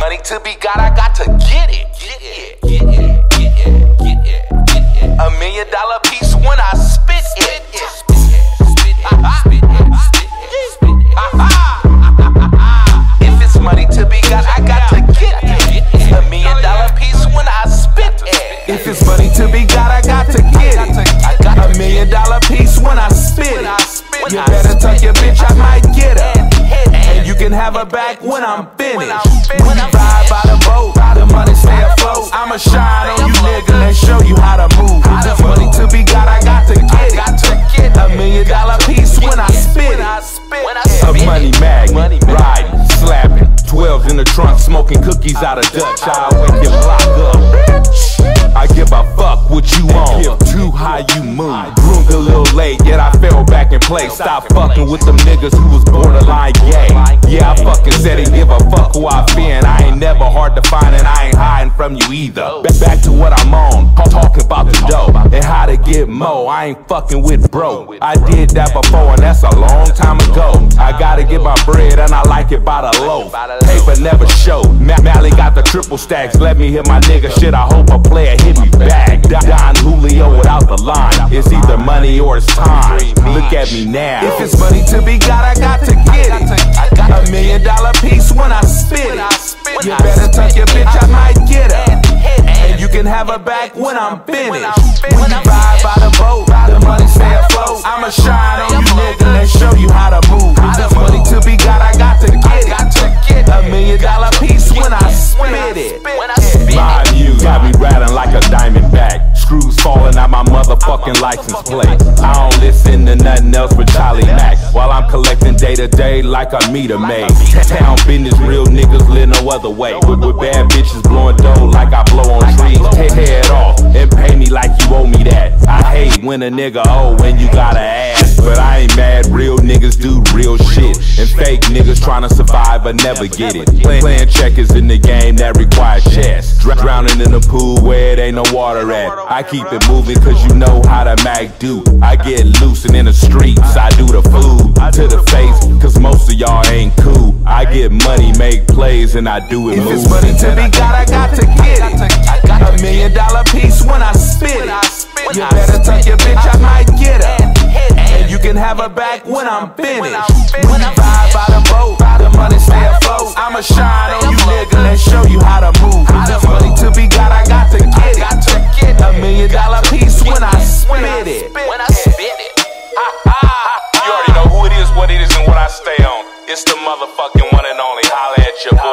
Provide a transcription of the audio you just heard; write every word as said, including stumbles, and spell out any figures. money to be got, I got to get it. Get it, get it, get it, get it, get it. A million dollar piece when I spit it. If it's money to be got, I got to get it. A million dollar piece when I spit it. If it's money to be got, I got to get it. A million dollar piece when I spit it. You better tuck your bitch, I might get her. Can have her back when I'm finished. When you ride by the boat, the money stay afloat. I'ma shine on you, nigga, and show you how to move. This money to be got, I got to get it. A million dollar piece when I spit it. A money magnet, riding, slapping, twelves in the trunk, smoking cookies out of Dutch. I'll wake your block up. I give a fuck what you on, too high you move. Groomed a little late, yet I fell back in place. Stop fucking with them niggas who was borderline gay. Yeah, I fucking said it, give a fuck who I been. I ain't never hard to find and I ain't hiding from you either. Back to what I'm on, talking about the dough and how to get mo. I ain't fucking with bro. I did that before and that's a long time ago. I gotta get my bread and I like it by the loaf. Paper never showed. Mally got the triple stacks, let me hit my nigga shit. I hope a player hit me back. Don Julio without the line. It's either money or it's time. Look at me now. If it's money to be got, I got to get it. A million dollar piece when I spit it. You better tuck your bitch, I might get her. And you can have her back when I'm finished. When you ride by the boat, the money stay afloat. I'ma shine on you, nigga, and show you how to move. This money to be got, I got to get it. A million dollar piece when I spit it. My views got me rattling like a diamond back. Screws falling out my motherfucking license plate. I don't listen to nothing else but Cholly Maq while I'm collecting day to day like a meter maid. Town business, real niggas live no other way. With, with bad bitches blowing dough like I blow on trees. Head, head off and pay me like you owe me that. I hate when a nigga owe when you gotta ask. But I ain't mad, real niggas do real shit. And fake niggas trying to survive but never get it. Play, playing checkers in the game that requires chess. Drowning in the pool where it ain't no water at. I I keep it moving cause you know how to Mac do. I get loose and in the streets I do the food to the face cause most of y'all ain't cool. I get money, make plays, and I do it moving. If it's money to be got, I got to get it. A million dollar piece when I spit it. You better tuck your bitch, I might get her. And you can have her back when I'm finished. When you ride by the boat, the money stay afloat. I'ma shine on you, nigga, and show you how to move. This money to be got, I got to get it. A million dollar piece when I spit it. When I spit it. You already know who it is, what it is, and what I stay on. It's the motherfucking one and only. Holla at your boy.